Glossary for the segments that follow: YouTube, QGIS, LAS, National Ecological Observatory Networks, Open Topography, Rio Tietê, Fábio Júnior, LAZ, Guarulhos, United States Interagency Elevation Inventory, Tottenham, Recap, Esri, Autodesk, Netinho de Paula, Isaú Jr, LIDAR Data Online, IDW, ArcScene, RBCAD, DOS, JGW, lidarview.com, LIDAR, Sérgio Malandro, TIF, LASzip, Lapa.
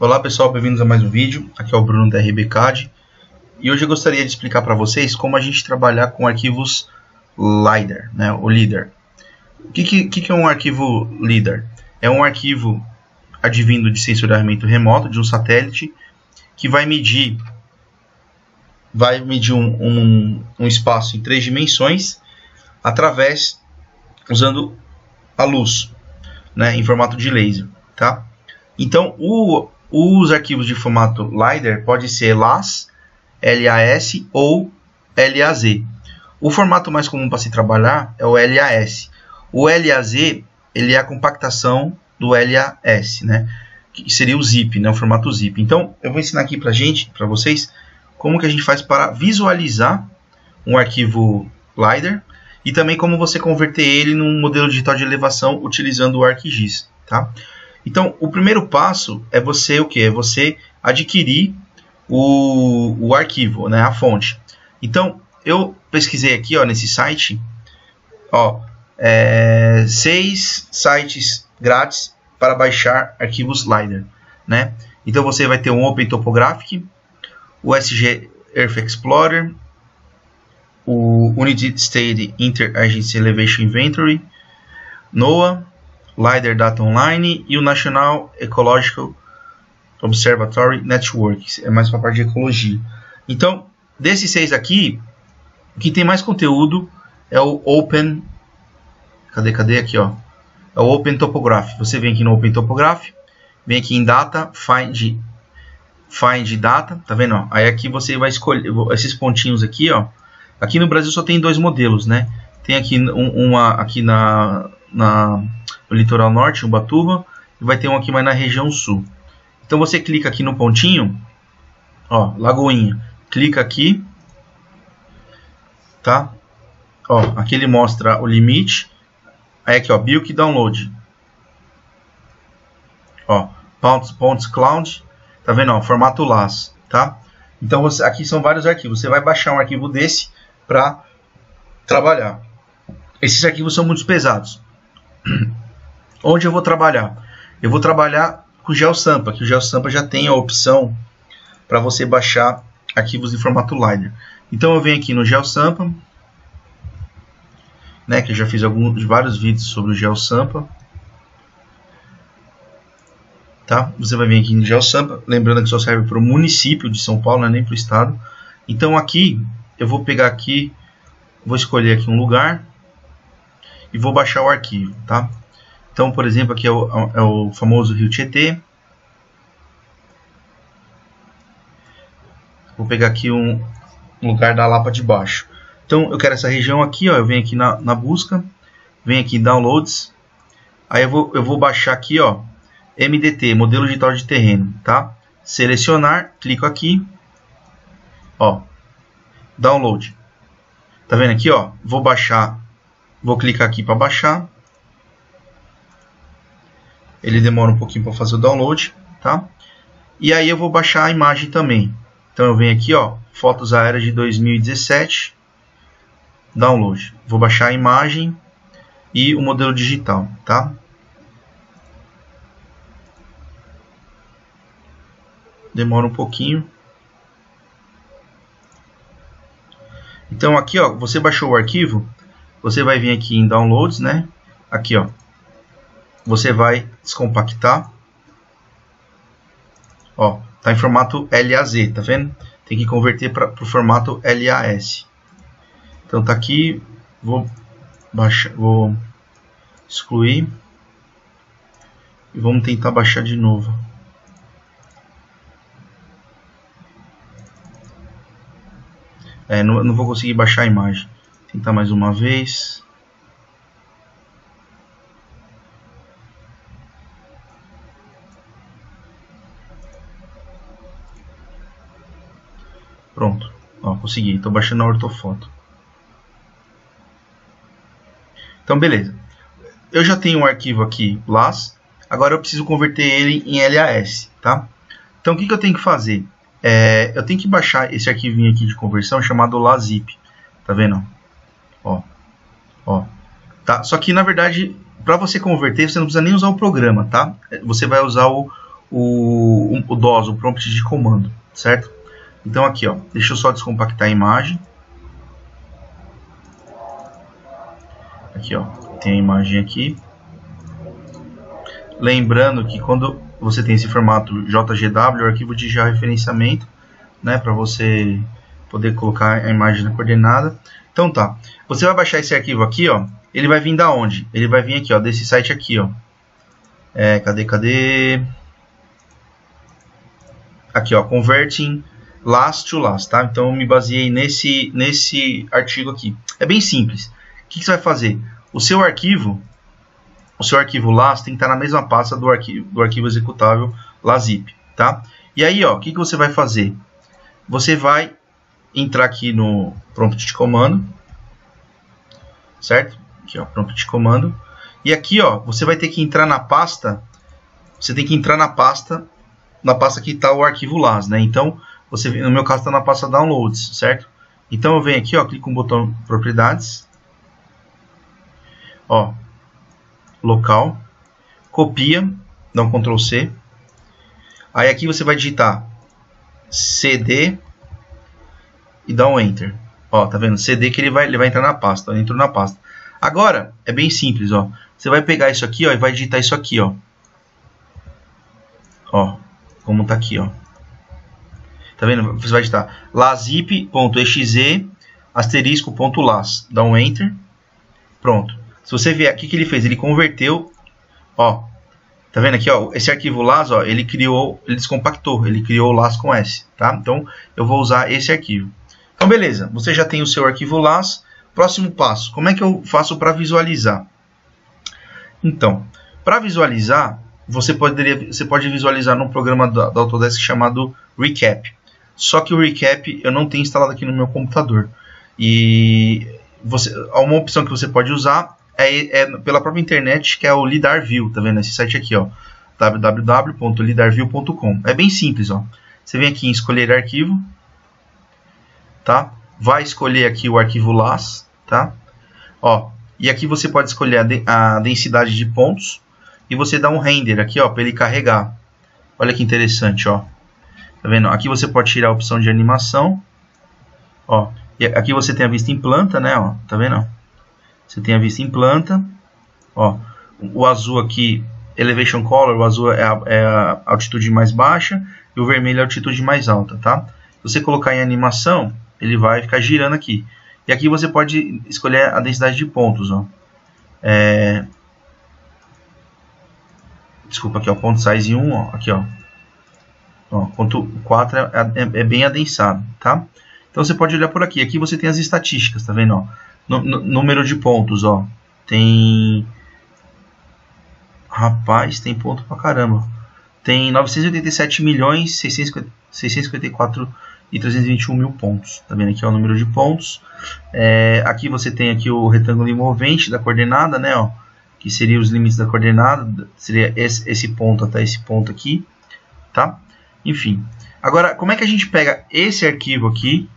Olá pessoal, bem-vindos a mais um vídeo, aqui é o Bruno da RBCAD e hoje eu gostaria de explicar para vocês como a gente trabalhar com arquivos LIDAR, né, o LIDAR. O que é um arquivo LIDAR? É um arquivo advindo de sensoriamento remoto, de um satélite, que vai medir um espaço em 3 dimensões usando a luz, né, em formato de laser, tá? Então, os arquivos de formato LIDAR podem ser LAS, LAS ou LAZ. O formato mais comum para se trabalhar é o LAS. O LAZ ele é a compactação do LAS, né? Que seria o zip, né? O formato zip. Então, eu vou ensinar aqui para vocês, como que a gente faz para visualizar um arquivo LIDAR e também como você converter ele num modelo digital de elevação utilizando o ArcGIS, tá? Então, o primeiro passo é você É você adquirir o arquivo, né? A fonte. Então, eu pesquisei aqui, ó, nesse site, ó, 6 sites grátis para baixar arquivos LIDAR, né? Então, você vai ter um Open Topography, o SG Earth Explorer, o United States Interagency Elevation Inventory, NOAA, LIDAR Data Online e o National Ecological Observatory Networks, é mais para a parte de ecologia. Então, desses 6 aqui, o que tem mais conteúdo é o Open... Cadê aqui, ó? É o Open Topography. Você vem aqui no Open Topography, vem aqui em Data, Find Data, tá vendo? Ó? Aí aqui você vai escolher esses pontinhos aqui, ó. Aqui no Brasil só tem 2 modelos, né? Tem aqui uma aqui no litoral norte, Ubatuba, e vai ter um aqui mais na região sul. Então você clica aqui no pontinho, ó, Lagoinha. Clica aqui, tá? Ó, aqui ele mostra o limite. Aí aqui, ó, Bulk Download. Ó, Pontos Cloud. Tá vendo, ó, formato LAS, tá? Então você, aqui são vários arquivos. Você vai baixar um arquivo desse para trabalhar. Esses arquivos são muito pesados. Onde eu vou trabalhar? Eu vou trabalhar com o GeoSampa, que o GeoSampa já tem a opção para você baixar arquivos em formato LIDAR. Então eu venho aqui no GeoSampa, né, que eu já fiz vários vídeos sobre o GeoSampa. Tá? Você vai vir aqui no GeoSampa, lembrando que só serve para o município de São Paulo, né, nem para o estado. Então aqui, eu vou pegar aqui, vou escolher aqui um lugar e vou baixar o arquivo, tá? Então, por exemplo, aqui é o famoso Rio Tietê. Vou pegar aqui um lugar da Lapa de baixo. Então, eu quero essa região aqui, ó, eu venho aqui na busca, venho aqui em Downloads, aí eu vou baixar aqui, ó, MDT, modelo digital de terreno, tá? Selecionar, clico aqui, ó, download. Tá vendo aqui, ó? Vou baixar, vou clicar aqui para baixar. Ele demora um pouquinho para fazer o download, tá? E aí eu vou baixar a imagem também. Então eu venho aqui, ó, fotos aéreas de 2017, download. Vou baixar a imagem e o modelo digital, tá? Demora um pouquinho. Então aqui, ó, você baixou o arquivo, você vai vir aqui em Downloads, né? Aqui, ó, você vai descompactar. Ó, tá em formato LAZ, tá vendo? Tem que converter para o formato LAS. Então tá aqui, vou baixar, vou excluir e vamos tentar baixar de novo. Não vou conseguir baixar a imagem. Tentar mais uma vez. Pronto. Ó, consegui. Estou baixando a ortofoto. Então, beleza. Eu já tenho um arquivo aqui, LAS. Agora eu preciso converter ele em LAS, tá? Então, o que eu tenho que fazer? Eu tenho que baixar esse arquivinho aqui de conversão chamado LASzip, tá vendo? Ó, ó, tá? Só que na verdade, para você converter, você não precisa nem usar o programa, tá? Você vai usar o, o DOS, o prompt de comando, certo? Então aqui, ó, deixa eu só descompactar a imagem. Aqui, ó, tem a imagem aqui. Lembrando que quando você tem esse formato JGW, arquivo de georreferenciamento, né, para você poder colocar a imagem na coordenada. Então tá, você vai baixar esse arquivo aqui, ó. Ele vai vir da onde? Ele vai vir aqui, ó, desse site aqui, ó. É, cadê? Aqui, ó, Converting LAS to LAS, tá? Então eu me baseei nesse artigo aqui. É bem simples. O que você vai fazer? O seu arquivo LAS tem que estar na mesma pasta do arquivo executável LASzip, tá? E aí, ó, o que você vai fazer? Você vai entrar aqui no prompt de comando, certo? Aqui, ó, prompt de comando. E aqui, ó, você vai ter que entrar na pasta. Você tem que entrar na pasta que está o arquivo LAS, né? Então, você, no meu caso, está na pasta Downloads, certo? Então eu venho aqui, ó, clico no botão Propriedades, ó, Local, copia, dá um Ctrl C. Aí aqui você vai digitar CD e dá um Enter. Ó, tá vendo? CD que ele vai entrar na pasta. Ele entrou na pasta. Agora é bem simples, ó. Você vai pegar isso aqui, ó, e vai digitar isso aqui, ó. Ó, como tá aqui, ó. Tá vendo? Você vai digitar lazip.exe *.las. Dá um Enter. Pronto. Se você ver aqui o que ele fez, ele converteu, ó. Tá vendo aqui, ó, esse arquivo LAS, ó, ele descompactou, ele criou o LAS com S, tá? Então eu vou usar esse arquivo. Então beleza, você já tem o seu arquivo LAS. Próximo passo, como é que eu faço para visualizar? Então, para visualizar, você pode visualizar num programa da Autodesk chamado Recap. Só que o Recap eu não tenho instalado aqui no meu computador. E uma opção que você pode usar é pela própria internet, que é o LidarView, tá vendo? Esse site aqui, ó, www.lidarview.com. É bem simples, ó. Você vem aqui em escolher arquivo, tá? Vai escolher aqui o arquivo LAS, tá? Ó, e aqui você pode escolher a densidade de pontos e você dá um render aqui, ó, para ele carregar. Olha que interessante, ó. Tá vendo? Aqui você pode tirar a opção de animação, ó. E aqui você tem a vista em planta, né, ó? Tá vendo? Você tem a vista em planta, ó, o azul aqui, elevation color, o azul é a altitude mais baixa e o vermelho é a altitude mais alta, tá? Se você colocar em animação, ele vai ficar girando aqui. E aqui você pode escolher a densidade de pontos, ó. Desculpa, aqui, ó, ponto size 1, ó, aqui, ó. Ó, ponto 4 é bem adensado, tá? Então você pode olhar por aqui. Aqui você tem as estatísticas, tá vendo, ó? Número de pontos, ó. Tem... Rapaz, tem ponto pra caramba. Tem 987.654.321 mil pontos. Tá vendo aqui, ó, o número de pontos. Aqui você tem aqui o retângulo envolvente da coordenada, né, ó. Que seria os limites da coordenada. Seria esse ponto até esse ponto aqui, tá? Enfim. Agora, como é que a gente pega esse arquivo aqui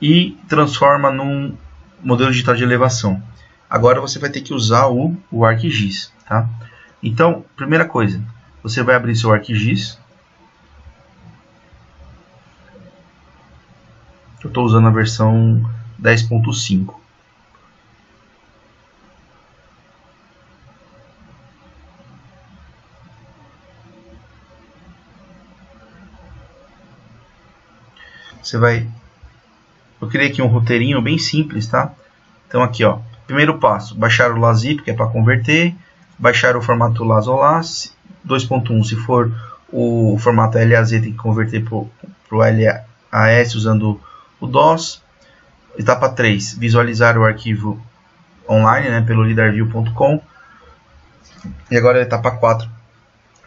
e transforma num modelo digital de elevação? Agora você vai ter que usar o ArcGIS, tá? Então, primeira coisa, você vai abrir seu ArcGIS. Eu estou usando a versão 10.5. Você vai... Eu criei aqui um roteirinho bem simples, tá? Então aqui, ó, primeiro passo, baixar o LASzip, que é para converter, baixar o formato LAS ou LAS, 2.1, se for o formato LAZ, tem que converter para o LAS usando o DOS. Etapa 3, visualizar o arquivo online, né, pelo lidarview.com. E agora a etapa 4,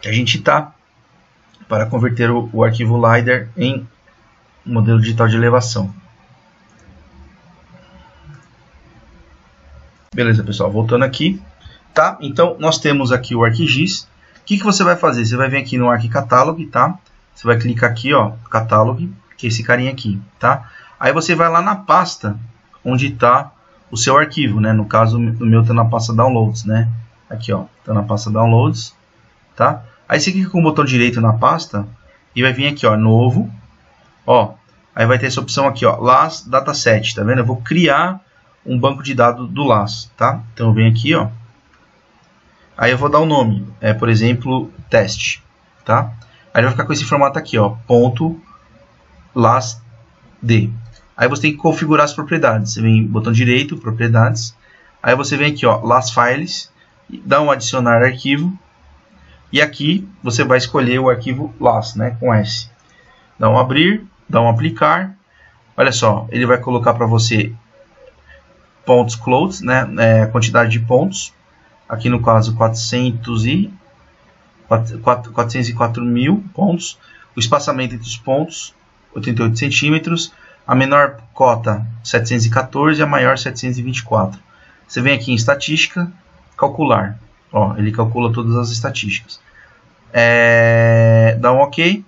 que a gente está para converter o arquivo LIDAR em modelo digital de elevação. Beleza, pessoal, voltando aqui, tá? Então, nós temos aqui o ArcGIS. O que você vai fazer? Você vai vir aqui no ArcCatalog, tá? Você vai clicar aqui, ó, Catalog, que é esse carinha aqui, tá? Aí você vai lá na pasta onde tá o seu arquivo, né? No caso, o meu tá na pasta Downloads, né? Aqui, ó, tá na pasta Downloads, tá? Aí você clica com o botão direito na pasta e vai vir aqui, ó, novo. Ó, aí vai ter essa opção aqui, ó, LAS Dataset, tá vendo? Eu vou criar um banco de dados do LAS, tá? Então eu venho aqui, ó. Aí eu vou dar um nome, por exemplo, teste, tá? Aí vai ficar com esse formato aqui, ó, ponto LASD. Aí você tem que configurar as propriedades. Você vem botão direito, propriedades. Aí você vem aqui, ó, LAS Files, dá um adicionar arquivo. E aqui você vai escolher o arquivo LAS, né, com S. Dá um abrir, dá um aplicar. Olha só, ele vai colocar para você pontos closed, né, quantidade de pontos. Aqui no caso 404 mil pontos. O espaçamento entre os pontos 88 centímetros. A menor cota 714 e a maior 724. Você vem aqui em estatística, calcular. Ó, ele calcula todas as estatísticas. Dá um OK.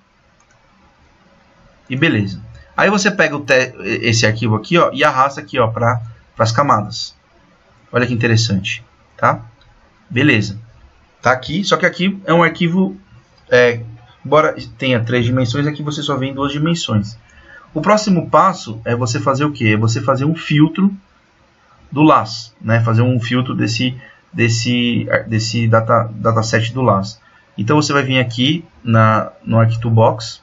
E beleza. Aí você pega esse arquivo aqui, ó, e arrasta aqui, ó, para as camadas. Olha que interessante, tá? Beleza. Tá aqui, só que aqui é um arquivo, embora tenha 3 dimensões, aqui você só vê em 2 dimensões. O próximo passo é você fazer o quê? É você fazer um filtro do LAS, né? Fazer um filtro desse dataset do LAS. Então você vai vir aqui no ArcToolBox,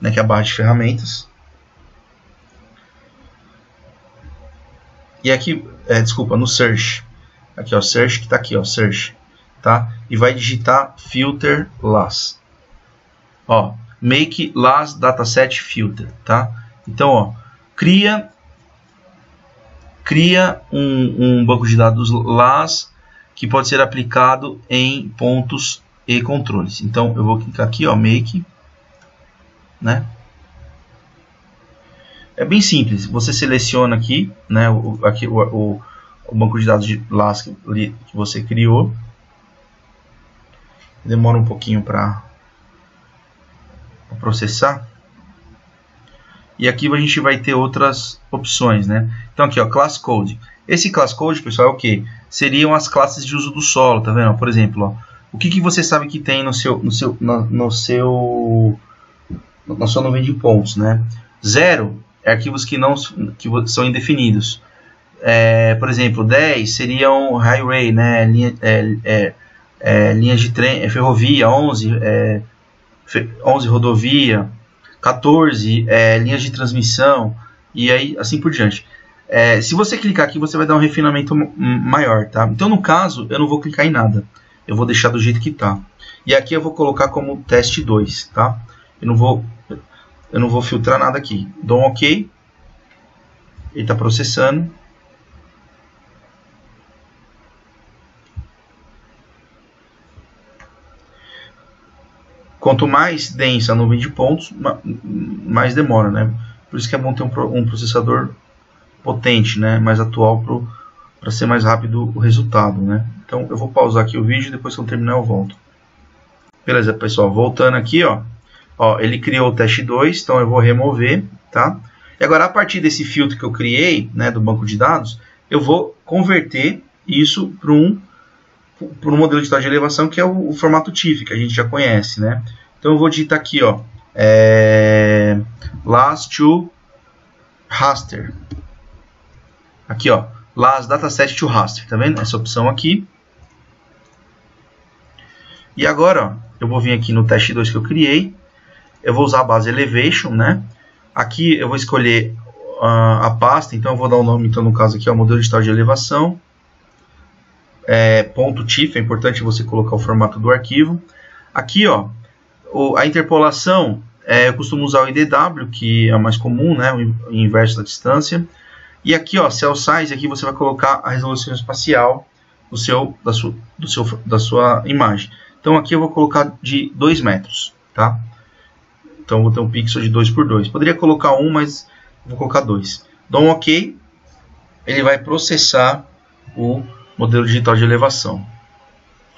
né, que é a barra de ferramentas. E aqui, desculpa, no search. Aqui, ó, search, que tá aqui, ó, search, tá? E vai digitar filter LAS. Ó, make LAS dataset filter, tá? Então, ó, cria um banco de dados LAS que pode ser aplicado em pontos e controles. Então eu vou clicar aqui, ó, make, né? É bem simples. Você seleciona aqui, né, o banco de dados de LAS que você criou. Demora um pouquinho para processar. E aqui a gente vai ter outras opções, né? Então aqui, ó, class code. Esse class code, pessoal, é o que? Seriam as classes de uso do solo, tá vendo? Por exemplo, ó, o que você sabe que tem na sua nuvem de pontos, né? 0 é arquivos que são indefinidos. Por exemplo, 10 seriam highway, né? Linhas de trem, ferrovia. 11 rodovia. 14, linhas de transmissão, e aí assim por diante. Se você clicar aqui, você vai dar um refinamento maior, tá? Então, no caso, eu não vou clicar em nada. Eu vou deixar do jeito que tá. E aqui eu vou colocar como teste 2, tá? Eu não vou filtrar nada aqui. Dou um OK. Ele tá processando. Quanto mais densa a nuvem de pontos, mais demora, né? Por isso que é bom ter um processador potente, né? Mais atual, para ser mais rápido o resultado, né? Então eu vou pausar aqui o vídeo e depois que eu terminar eu volto. Beleza, pessoal. Voltando aqui, ó. Ó, ele criou o teste 2, então eu vou remover, tá? E agora, a partir desse filtro que eu criei, né, do banco de dados, eu vou converter isso para um modelo de dado de elevação, que é o formato TIF, que a gente já conhece, né? Então eu vou digitar aqui, ó, LAS to raster. Aqui, ó, LAS dataset to raster, tá vendo? Essa opção aqui. E agora, ó, eu vou vir aqui no teste 2 que eu criei. Eu vou usar a base elevation, né? Aqui eu vou escolher a pasta, então eu vou dar um nome, então no caso aqui é o modelo de dado de elevação. Ponto .tif, é importante você colocar o formato do arquivo. Aqui, ó, a interpolação, eu costumo usar o IDW, que é o mais comum, né, o inverso da distância. E aqui, ó, cell size, aqui você vai colocar a resolução espacial da sua imagem. Então aqui eu vou colocar de 2 metros, tá? Então eu vou ter um pixel de 2x2. Poderia colocar 1, mas vou colocar 2. Dou um OK. Ele vai processar o modelo digital de elevação.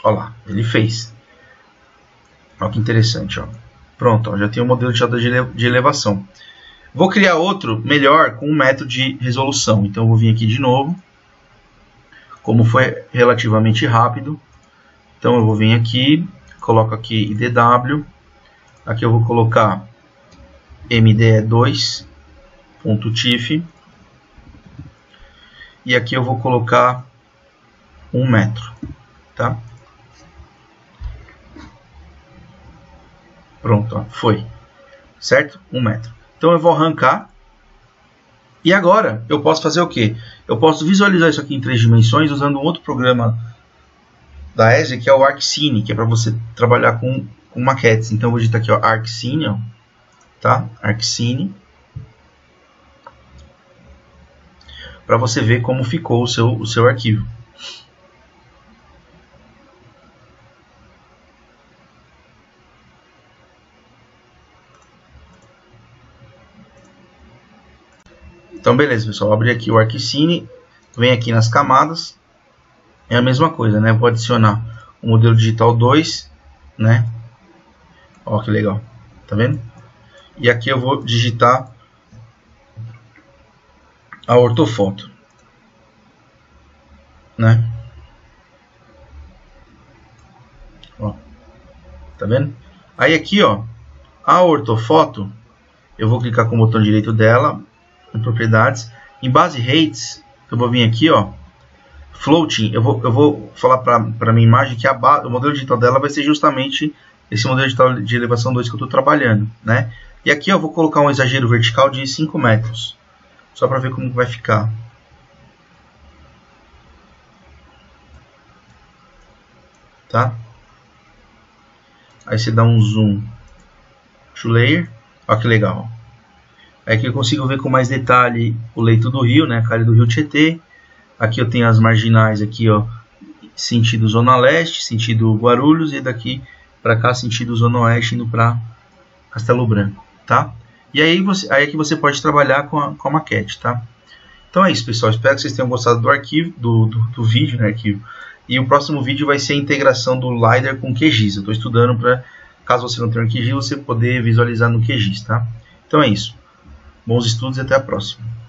Olha lá, ele fez. Olha que interessante, ó. Pronto, ó, já tem um modelo digital de elevação. Vou criar outro melhor com 1 metro de resolução. Então eu vou vir aqui de novo. Como foi relativamente rápido, Então eu vou vir aqui, coloco aqui IDW, aqui eu vou colocar MDE2.tif e aqui eu vou colocar 1 metro, tá? Pronto, ó, foi, certo? 1 metro. Então eu vou arrancar. E agora eu posso fazer o quê? Eu posso visualizar isso aqui em 3 dimensões usando um outro programa da Esri, que é o ArcScene, que é para você trabalhar com maquetes. Então eu vou digitar aqui, ó, ArcScene, ó, tá? ArcScene, para você ver como ficou o seu arquivo. Então, beleza, pessoal. Abri aqui o ArcScene, vem aqui nas camadas. É a mesma coisa, né? Vou adicionar o modelo digital 2, né? Ó, que legal. Tá vendo? E aqui eu vou digitar a ortofoto, né? Ó. Tá vendo? Aí aqui, ó, a ortofoto, eu vou clicar com o botão direito dela. Em propriedades, em base rates, eu vou vir aqui, ó, floating, eu vou falar para minha imagem que o modelo digital dela vai ser justamente esse modelo digital de elevação 2 que eu estou trabalhando, né? E aqui eu vou colocar um exagero vertical de 5 metros, só para ver como vai ficar. Tá? Aí você dá um zoom to layer, olha que legal, ó. Aqui eu consigo ver com mais detalhe o leito do rio, né? A calha do Rio Tietê. Aqui eu tenho as marginais aqui, ó, sentido Zona Leste, sentido Guarulhos, e daqui para cá sentido Zona Oeste indo para Castelo Branco, tá? E aí que você pode trabalhar com a maquete, tá? Então é isso, pessoal. Espero que vocês tenham gostado do arquivo, do vídeo, né? Arquivo. E o próximo vídeo vai ser a integração do LiDAR com o QGIS. Eu estou estudando para, caso você não tenha um QGIS, você poder visualizar no QGIS, tá? Então é isso. Bons estudos e até a próxima.